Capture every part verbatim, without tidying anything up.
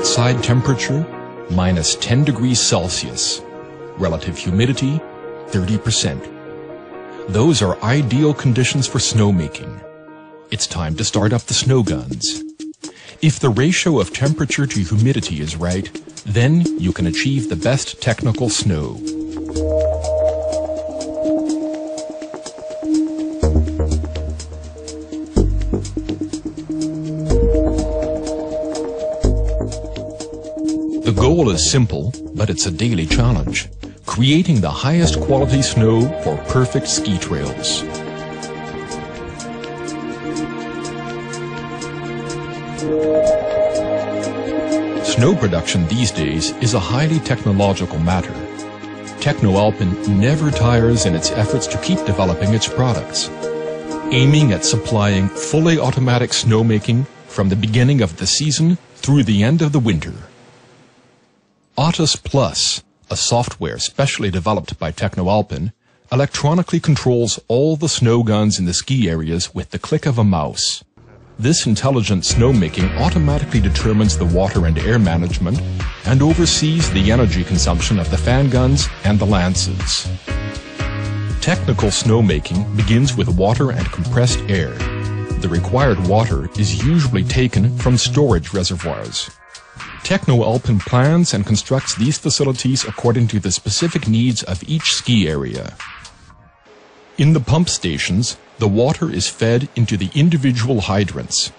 outside temperature, minus ten degrees Celsius. Relative humidity, thirty percent. Those are ideal conditions for snowmaking. It's time to start up the snow guns. If the ratio of temperature to humidity is right, then you can achieve the best technical snow. The goal is simple, but it's a daily challenge: creating the highest quality snow for perfect ski trails. Snow production these days is a highly technological matter. Techno Alpin never tires in its efforts to keep developing its products, aiming at supplying fully automatic snowmaking from the beginning of the season through the end of the winter. Ottos Plus, a software specially developed by Techno Alpin, electronically controls all the snow guns in the ski areas with the click of a mouse. This intelligent snowmaking automatically determines the water and air management and oversees the energy consumption of the fan guns and the lances. Technical snowmaking begins with water and compressed air. The required water is usually taken from storage reservoirs. Techno Alpin plans and constructs these facilities according to the specific needs of each ski area. In the pump stations, the water is fed into the individual hydrants.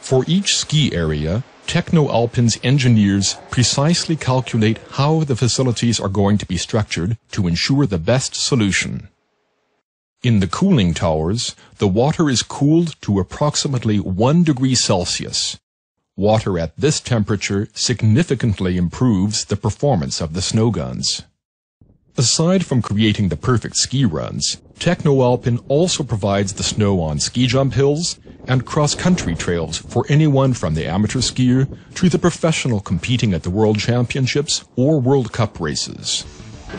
For each ski area, Techno Alpin's engineers precisely calculate how the facilities are going to be structured to ensure the best solution. In the cooling towers, the water is cooled to approximately one degree Celsius. Water at this temperature significantly improves the performance of the snow guns. Aside from creating the perfect ski runs, Techno Alpin also provides the snow on ski jump hills and cross-country trails for anyone from the amateur skier to the professional competing at the World Championships or World Cup races.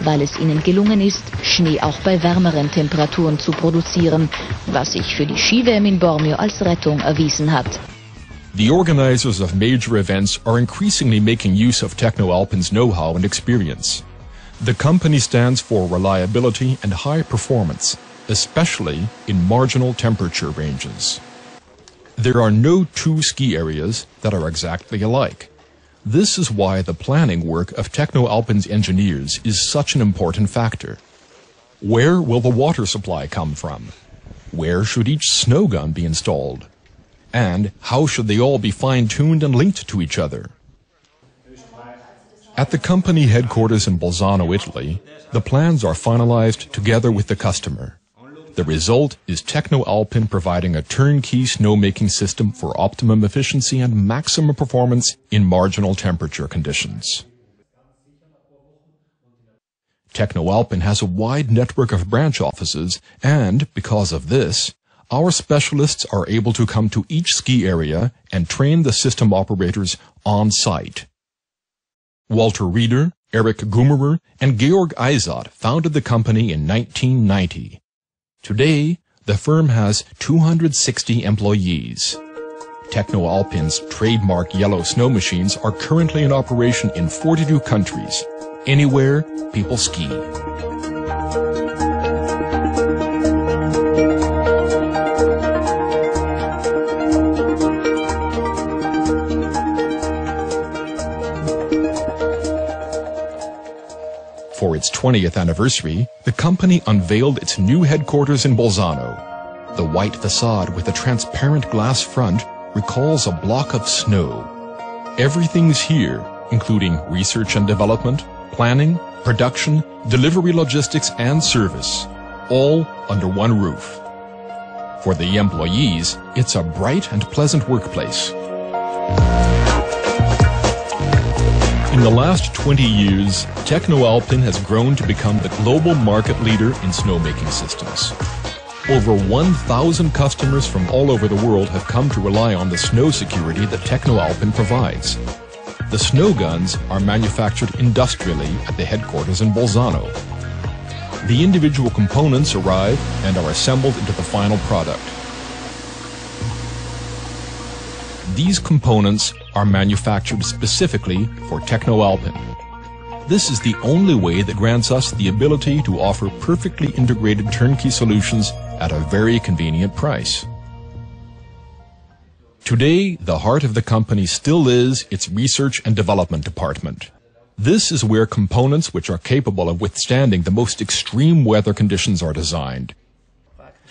Weil es ihnen gelungen ist, Schnee auch bei wärmeren Temperaturen zu produzieren, was sich für die Skiwärme in Bormio als Rettung erwiesen hat. The organizers of major events are increasingly making use of Techno Alpin's know-how and experience. The company stands for reliability and high performance, especially in marginal temperature ranges. There are no two ski areas that are exactly alike. This is why the planning work of Techno Alpin's engineers is such an important factor. Where will the water supply come from? Where should each snow gun be installed? And how should they all be fine-tuned and linked to each other? At the company headquarters in Bolzano, Italy, the plans are finalized together with the customer. The result is Techno Alpin providing a turnkey snowmaking system for optimum efficiency and maximum performance in marginal temperature conditions. Techno Alpin has a wide network of branch offices, and because of this, our specialists are able to come to each ski area and train the system operators on site. Walter Reeder, Eric Gummerer, and Georg Eisott founded the company in nineteen ninety. Today, the firm has two hundred sixty employees. Techno Alpin's trademark yellow snow machines are currently in operation in forty-two countries. Anywhere people ski. For its twentieth anniversary, the company unveiled its new headquarters in Bolzano. The white facade with a transparent glass front recalls a block of snow. Everything's here, including research and development, planning, production, delivery logistics, and service, all under one roof. For the employees, it's a bright and pleasant workplace. In the last twenty years, Techno Alpin has grown to become the global market leader in snowmaking systems. Over one thousand customers from all over the world have come to rely on the snow security that Techno Alpin provides. The snow guns are manufactured industrially at the headquarters in Bolzano. The individual components arrive and are assembled into the final product. These components are manufactured specifically for Techno Alpin. This is the only way that grants us the ability to offer perfectly integrated turnkey solutions at a very convenient price. Today, the heart of the company still is its research and development department. This is where components which are capable of withstanding the most extreme weather conditions are designed.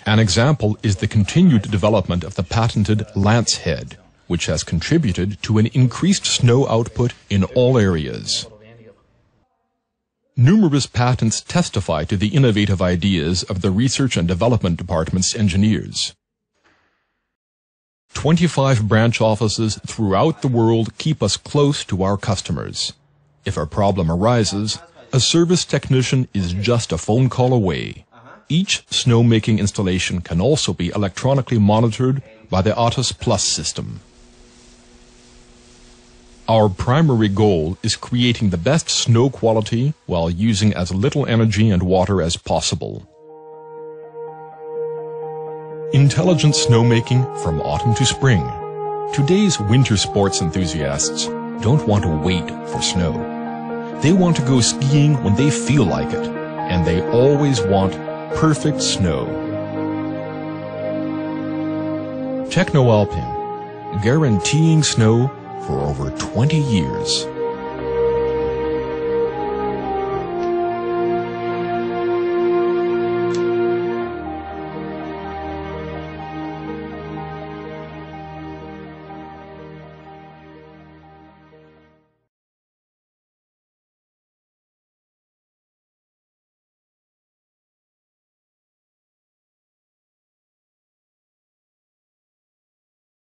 An example is the continued development of the patented Lance head, which has contributed to an increased snow output in all areas. Numerous patents testify to the innovative ideas of the Research and Development Department's engineers. twenty-five branch offices throughout the world keep us close to our customers. If a problem arises, a service technician is just a phone call away. Each snowmaking installation can also be electronically monitored by the Ottos Plus system. Our primary goal is creating the best snow quality while using as little energy and water as possible. Intelligent snowmaking from autumn to spring. Today's winter sports enthusiasts don't want to wait for snow. They want to go skiing when they feel like it, and they always want perfect snow. Techno Alpin, guaranteeing snow for over twenty years.